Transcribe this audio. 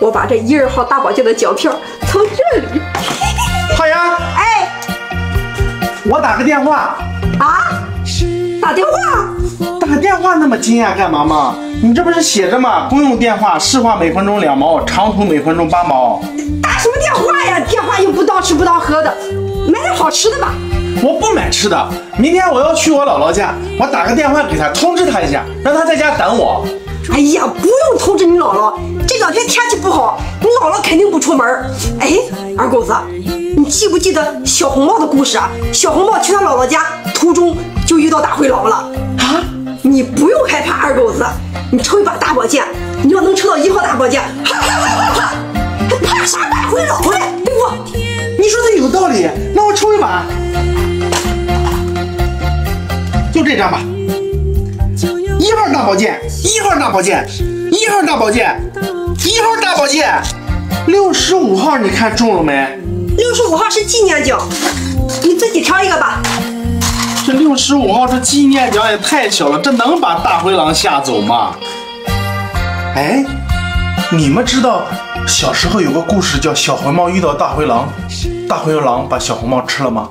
我把这1人号大保健的脚片从这里。浩洋，哎，我打个电话。啊？打电话？打个电话那么惊讶干嘛嘛？你这不是写着吗？公用电话市话每分钟2毛，长途每分钟8毛。打什么电话呀？电话又不当吃不当喝的，买点好吃的吧。 我不买吃的，明天我要去我姥姥家，我打个电话给她，通知她一下，让她在家等我。哎呀，不用通知你姥姥，这两天天气不好，你姥姥肯定不出门。哎，二狗子，你记不记得小红帽的故事啊？小红帽去她姥姥家途中就遇到大灰狼了啊！你不用害怕，二狗子，你抽一把大宝剑，你要能抽到1号大宝剑，哈哈哈哈哈！怕啥大灰狼嘞？对不？你说的有道理，那我抽一把。 就这张吧，1号大宝剑，1号大宝剑，1号大宝剑，1号大宝剑，65号你看中了没？65号是纪念奖，你自己挑一个吧。这65号这纪念奖也太小了，这能把大灰狼吓走吗？哎，你们知道小时候有个故事叫小红帽遇到大灰狼，大灰狼把小红帽吃了吗？